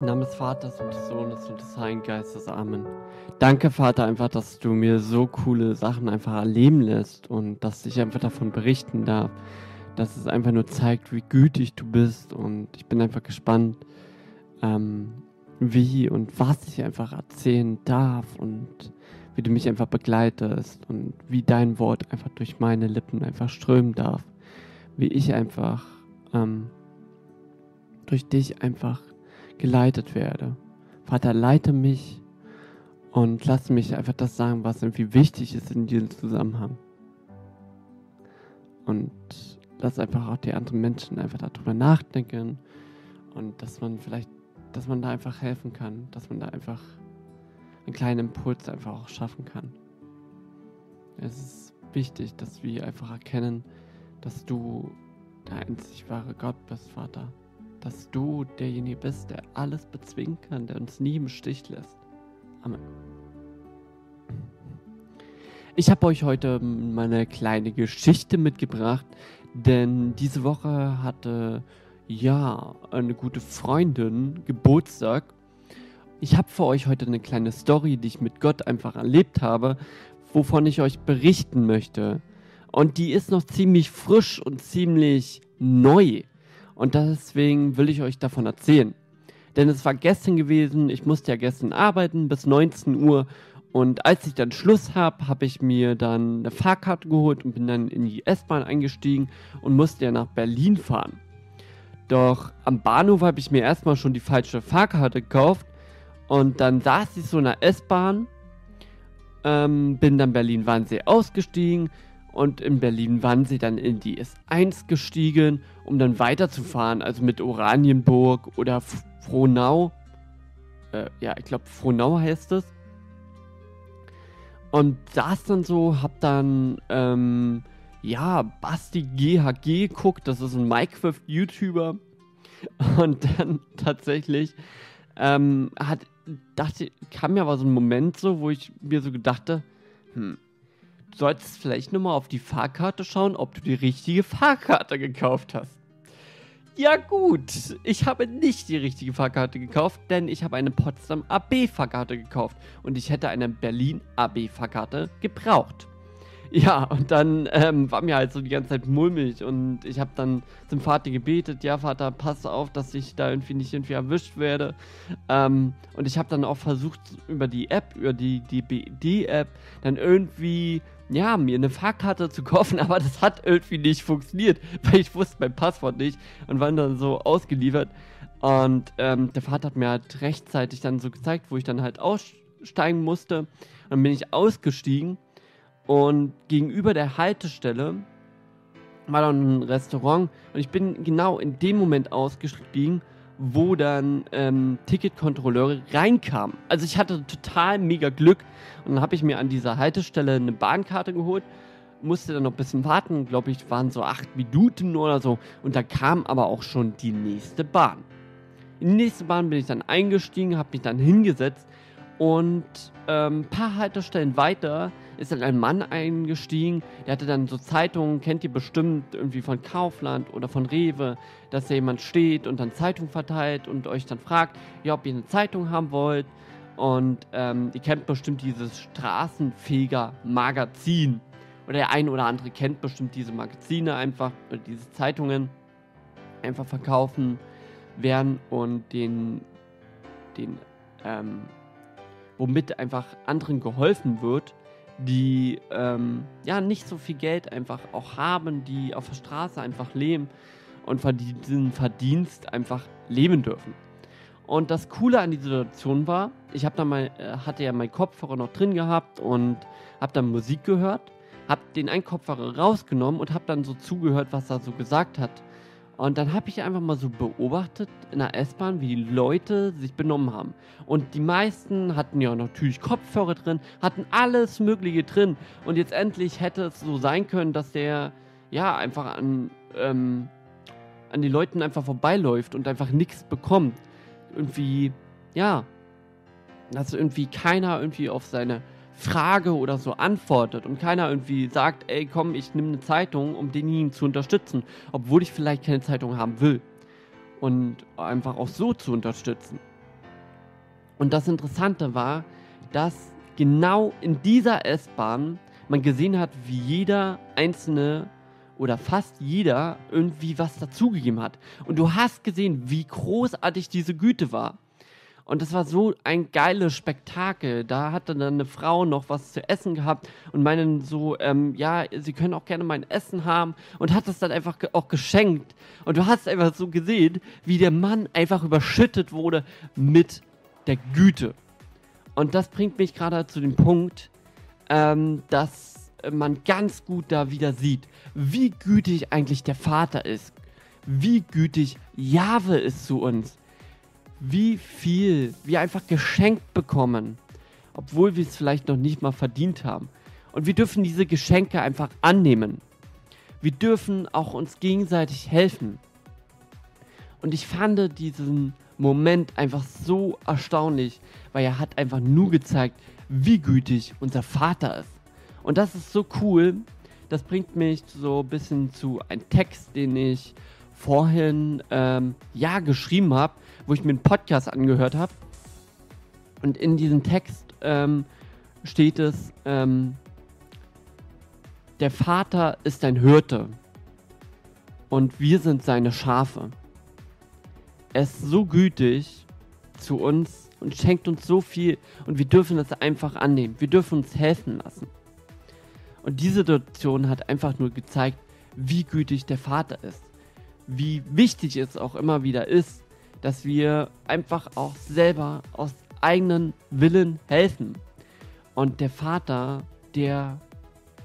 Im Namen des Vaters und des Sohnes und des Heiligen Geistes. Amen. Danke, Vater, einfach, dass du mir so coole Sachen einfach erleben lässt und dass ich einfach davon berichten darf, dass es einfach nur zeigt, wie gütig du bist, und ich bin einfach gespannt, wie und was ich einfach erzählen darf und wie du mich einfach begleitest und wie dein Wort einfach durch meine Lippen einfach strömen darf, wie ich einfach durch dich einfach geleitet werde. Vater, leite mich und lass mich einfach das sagen, was irgendwie wichtig ist in diesem Zusammenhang. Und lass einfach auch die anderen Menschen einfach darüber nachdenken und dass man vielleicht, dass man da einfach helfen kann, dass man da einfach einen kleinen Impuls einfach auch schaffen kann. Es ist wichtig, dass wir einfach erkennen, dass du der einzig wahre Gott bist, Vater. Dass du derjenige bist, der alles bezwingen kann, der uns nie im Stich lässt. Amen. Ich habe euch heute meine kleine Geschichte mitgebracht, denn diese Woche hatte, ja, eine gute Freundin Geburtstag. Ich habe für euch heute eine kleine Story, die ich mit Gott einfach erlebt habe, wovon ich euch berichten möchte. Und die ist noch ziemlich frisch und ziemlich neu. Und deswegen will ich euch davon erzählen. Denn es war gestern gewesen, ich musste ja gestern arbeiten bis 19 Uhr. Und als ich dann Schluss habe, habe ich mir dann eine Fahrkarte geholt und bin dann in die S-Bahn eingestiegen und musste ja nach Berlin fahren. Doch am Bahnhof habe ich mir erstmal schon die falsche Fahrkarte gekauft. Und dann saß ich so in der S-Bahn, bin dann Berlin-Wannsee ausgestiegen. Und in Berlin waren sie dann in die S1 gestiegen, um dann weiterzufahren, also mit Oranienburg oder Frohnau. Ja, ich glaube Frohnau heißt es. Und saß dann so, hab dann, ja, Basti GHG geguckt, das ist ein Minecraft-YouTuber. Und dann tatsächlich, kam mir aber so ein Moment so, wo ich mir so gedachte, du solltest vielleicht nochmal auf die Fahrkarte schauen, ob du die richtige Fahrkarte gekauft hast. Ja gut, ich habe nicht die richtige Fahrkarte gekauft, denn ich habe eine Potsdam AB-Fahrkarte gekauft und ich hätte eine Berlin AB-Fahrkarte gebraucht. Ja, und dann war mir halt so die ganze Zeit mulmig und ich habe dann zum Vater gebetet, ja Vater, pass auf, dass ich da irgendwie nicht irgendwie erwischt werde. Und ich habe dann auch versucht, über die App, über die DBD-App, dann irgendwie, ja, mir eine Fahrkarte zu kaufen, aber das hat irgendwie nicht funktioniert, weil ich wusste mein Passwort nicht und war dann so ausgeliefert. Und der Vater hat mir halt rechtzeitig dann so gezeigt, wo ich dann halt aussteigen musste. Und dann bin ich ausgestiegen. Und gegenüber der Haltestelle war dann ein Restaurant und ich bin genau in dem Moment ausgestiegen, wo dann Ticketkontrolleure reinkamen. Also ich hatte total mega Glück und dann habe ich mir an dieser Haltestelle eine Bahnkarte geholt, musste dann noch ein bisschen warten, glaube ich waren so 8 Minuten oder so und da kam aber auch schon die nächste Bahn. In die nächste Bahn bin ich dann eingestiegen, habe mich dann hingesetzt. Und ein paar Haltestellen weiter ist dann ein Mann eingestiegen, der hatte dann so Zeitungen, kennt ihr bestimmt irgendwie von Kaufland oder von Rewe, dass da jemand steht und dann Zeitung verteilt und euch dann fragt, ja, ob ihr eine Zeitung haben wollt. Und ihr kennt bestimmt dieses Straßenfeger-Magazin. Oder der ein oder andere kennt bestimmt diese Magazine einfach, oder diese Zeitungen einfach verkaufen werden und womit einfach anderen geholfen wird, die ja nicht so viel Geld einfach auch haben, die auf der Straße einfach leben und von diesem Verdienst einfach leben dürfen. Und das Coole an dieser Situation war, ich habe dann hatte ja meinen Kopfhörer noch drin gehabt und habe dann Musik gehört, habe den einen Kopfhörer rausgenommen und habe dann so zugehört, was er so gesagt hat. Und dann habe ich einfach mal so beobachtet in der S-Bahn, wie die Leute sich benommen haben. Und die meisten hatten ja natürlich Kopfhörer drin, hatten alles Mögliche drin. Und jetzt endlich hätte es so sein können, dass der ja einfach an den Leuten einfach vorbeiläuft und einfach nichts bekommt. Irgendwie, ja, dass irgendwie keiner irgendwie auf seine Frage oder so antwortet und keiner irgendwie sagt, ey komm, ich nehme eine Zeitung, um denjenigen zu unterstützen, obwohl ich vielleicht keine Zeitung haben will und einfach auch so zu unterstützen. Und das Interessante war, dass genau in dieser S-Bahn man gesehen hat, wie jeder einzelne oder fast jeder irgendwie was dazugegeben hat. Und du hast gesehen, wie großartig diese Güte war. Und das war so ein geiles Spektakel. Da hatte dann eine Frau noch was zu essen gehabt und meinte so, ja, sie können auch gerne mein Essen haben, und hat das dann einfach auch geschenkt. Und du hast einfach so gesehen, wie der Mann einfach überschüttet wurde mit der Güte. Und das bringt mich gerade zu dem Punkt, dass man ganz gut da wieder sieht, wie gütig eigentlich der Vater ist, wie gütig Jahwe ist zu uns. Wie viel wir einfach geschenkt bekommen, obwohl wir es vielleicht noch nicht mal verdient haben. Und wir dürfen diese Geschenke einfach annehmen. Wir dürfen auch uns gegenseitig helfen. Und ich fand diesen Moment einfach so erstaunlich, weil er hat einfach nur gezeigt, wie gütig unser Vater ist. Und das ist so cool. Das bringt mich so ein bisschen zu einem Text, den ich vorhin geschrieben habe, wo ich mir einen Podcast angehört habe, und in diesem Text steht es, der Vater ist ein Hirte und wir sind seine Schafe. Er ist so gütig zu uns und schenkt uns so viel, und wir dürfen das einfach annehmen, wir dürfen uns helfen lassen. Und diese Situation hat einfach nur gezeigt, wie gütig der Vater ist. Wie wichtig es auch immer wieder ist, dass wir einfach auch selber aus eigenen Willen helfen. Und der Vater, der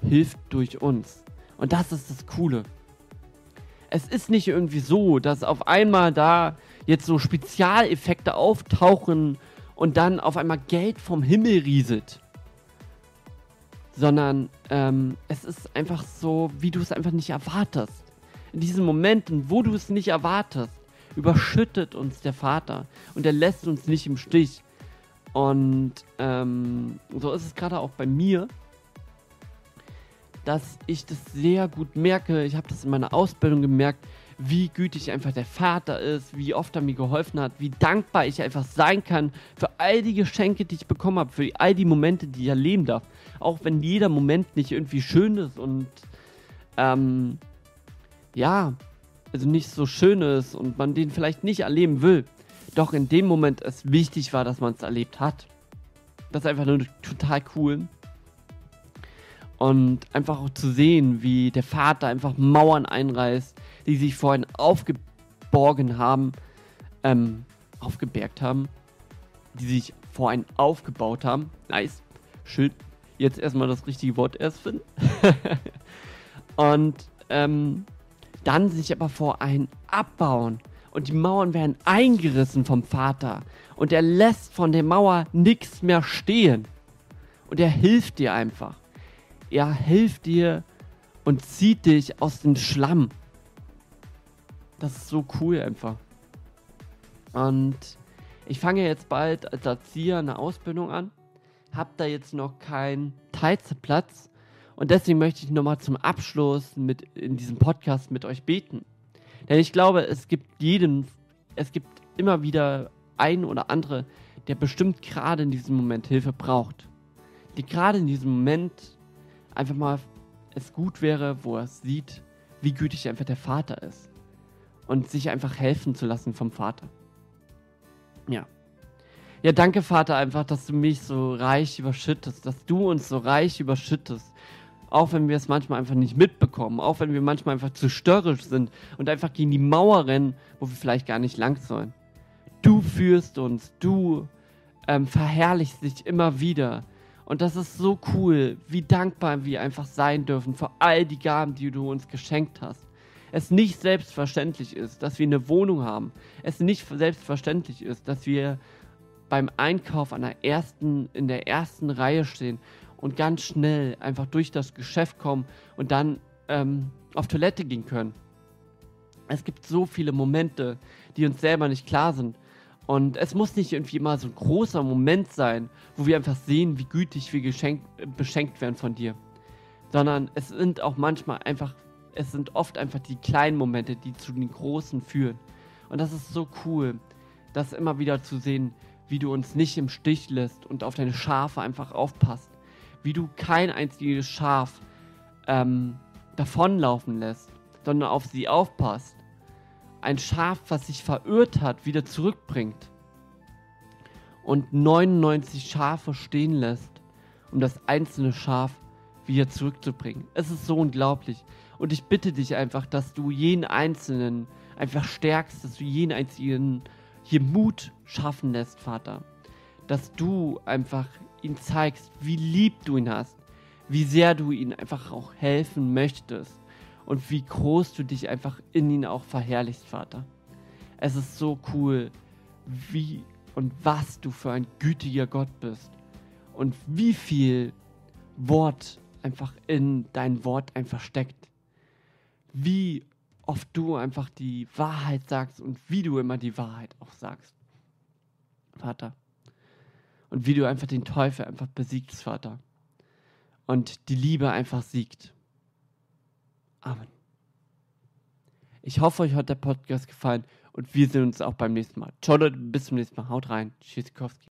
hilft durch uns. Und das ist das Coole. Es ist nicht irgendwie so, dass auf einmal da jetzt so Spezialeffekte auftauchen und dann auf einmal Geld vom Himmel rieselt. Sondern es ist einfach so, wie du es einfach nicht erwartest. In diesen Momenten, wo du es nicht erwartest, überschüttet uns der Vater, und er lässt uns nicht im Stich. Und so ist es gerade auch bei mir, dass ich das sehr gut merke. Ich habe das in meiner Ausbildung gemerkt, wie gütig einfach der Vater ist, wie oft er mir geholfen hat, wie dankbar ich einfach sein kann für all die Geschenke, die ich bekommen habe, für all die Momente, die ich erleben darf. Auch wenn jeder Moment nicht irgendwie schön ist und nicht so schön ist und man den vielleicht nicht erleben will. Doch in dem Moment es wichtig war, dass man es erlebt hat. Das ist einfach nur total cool. Und einfach auch zu sehen, wie der Vater einfach Mauern einreißt, die sich vorhin aufgebergt haben, die sich vorhin aufgebaut haben. Nice. Schön. Jetzt erstmal das richtige Wort erst finden. Und dann sich aber vor einen abbauen, und die Mauern werden eingerissen vom Vater, und er lässt von der Mauer nichts mehr stehen, und er hilft dir einfach. Er hilft dir und zieht dich aus dem Schlamm. Das ist so cool einfach. Und ich fange jetzt bald als Erzieher eine Ausbildung an, habe da jetzt noch keinen Teilzeitplatz. Und deswegen möchte ich nochmal zum Abschluss in diesem Podcast mit euch beten. Denn ich glaube, es gibt immer wieder einen oder andere, der bestimmt gerade in diesem Moment Hilfe braucht. Die gerade in diesem Moment einfach mal es gut wäre, wo er sieht, wie gütig einfach der Vater ist. Und sich einfach helfen zu lassen vom Vater. Ja. Ja, danke Vater einfach, dass du mich so reich überschüttest, dass du uns so reich überschüttest. Auch wenn wir es manchmal einfach nicht mitbekommen, auch wenn wir manchmal einfach zu störrisch sind und einfach gegen die Mauer rennen, wo wir vielleicht gar nicht lang sollen. Du führst uns, du verherrlichst dich immer wieder. Und das ist so cool, wie dankbar wir einfach sein dürfen für all die Gaben, die du uns geschenkt hast. Es nicht selbstverständlich ist, dass wir eine Wohnung haben. Es nicht selbstverständlich ist, dass wir beim Einkauf in der ersten Reihe stehen und ganz schnell einfach durch das Geschäft kommen und dann auf Toilette gehen können. Es gibt so viele Momente, die uns selber nicht klar sind. Und es muss nicht irgendwie immer so ein großer Moment sein, wo wir einfach sehen, wie gütig wir beschenkt werden von dir. Sondern es sind oft einfach die kleinen Momente, die zu den großen führen. Und das ist so cool, das immer wieder zu sehen, wie du uns nicht im Stich lässt und auf deine Schafe einfach aufpasst, wie du kein einziges Schaf davonlaufen lässt, sondern auf sie aufpasst, ein Schaf, was sich verirrt hat, wieder zurückbringt und 99 Schafe stehen lässt, um das einzelne Schaf wieder zurückzubringen. Es ist so unglaublich. Und ich bitte dich einfach, dass du jeden Einzelnen einfach stärkst, dass du jeden Einzelnen hier Mut schaffen lässt, Vater. Dass du einfach ihm zeigst, wie lieb du ihn hast, wie sehr du ihn einfach auch helfen möchtest und wie groß du dich einfach in ihn auch verherrlichst, Vater. Es ist so cool, wie und was du für ein gütiger Gott bist und wie viel Wort einfach in dein Wort einfach steckt. Wie oft du einfach die Wahrheit sagst und wie du immer die Wahrheit auch sagst, Vater. Und wie du einfach den Teufel einfach besiegst, Vater. Und die Liebe einfach siegt. Amen. Ich hoffe, euch hat der Podcast gefallen und wir sehen uns auch beim nächsten Mal. Ciao Leute, bis zum nächsten Mal. Haut rein. Tschüssikowski.